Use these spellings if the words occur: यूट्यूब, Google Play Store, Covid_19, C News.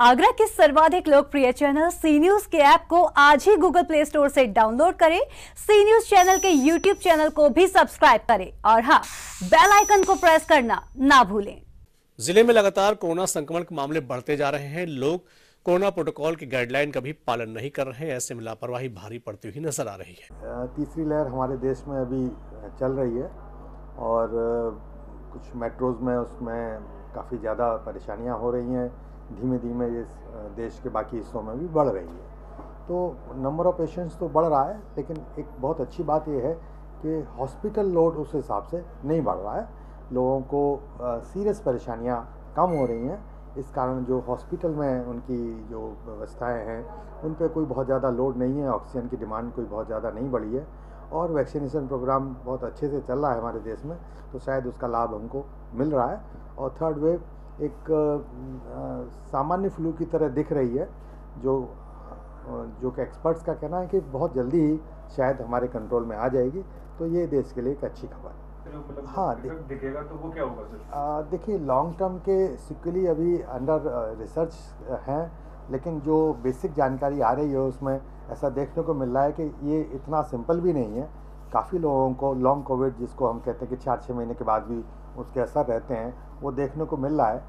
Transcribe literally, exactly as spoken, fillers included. आगरा के सर्वाधिक लोकप्रिय चैनल सी न्यूज के ऐप को आज ही गूगल प्ले स्टोर से डाउनलोड करें। सी न्यूज चैनल के यूट्यूब चैनल को भी सब्सक्राइब करें और हाँ, बेल आइकन को प्रेस करना ना भूलें। जिले में लगातार कोरोना संक्रमण के मामले बढ़ते जा रहे हैं। लोग कोरोना प्रोटोकॉल के गाइडलाइन का भी पालन नहीं कर रहे हैं। ऐसे में लापरवाही भारी पड़ती हुई नजर आ रही है। तीसरी लहर हमारे देश में अभी चल रही है और कुछ मेट्रोज में उसमें काफ़ी ज़्यादा परेशानियां हो रही हैं। धीमे धीमे ये देश के बाकी हिस्सों में भी बढ़ रही है। तो नंबर ऑफ पेशेंट्स तो बढ़ रहा है, लेकिन एक बहुत अच्छी बात यह है कि हॉस्पिटल लोड उस हिसाब से नहीं बढ़ रहा है। लोगों को सीरियस परेशानियाँ कम हो रही हैं। इस कारण जो हॉस्पिटल में उनकी जो व्यवस्थाएं हैं उन पर कोई बहुत ज़्यादा लोड नहीं है। ऑक्सीजन की डिमांड कोई बहुत ज़्यादा नहीं बढ़ी है और वैक्सीनेशन प्रोग्राम बहुत अच्छे से चल रहा है हमारे देश में, तो शायद उसका लाभ हमको मिल रहा है। और थर्ड वेव एक सामान्य फ्लू की तरह दिख रही है, जो जो कि एक्सपर्ट्स का कहना है कि बहुत जल्दी ही शायद हमारे कंट्रोल में आ जाएगी। तो ये देश के लिए एक अच्छी खबर है। हाँ, दिखेगा तो वो क्या होगा? देखिए, लॉन्ग टर्म के सिक्वली अभी अंडर रिसर्च हैं, लेकिन जो बेसिक जानकारी आ रही है उसमें ऐसा देखने को मिल रहा है कि ये इतना सिंपल भी नहीं है। काफ़ी लोगों को लॉन्ग कोविड, जिसको हम कहते हैं कि चार छः महीने के बाद भी उसके असर रहते हैं, वो देखने को मिल रहा है।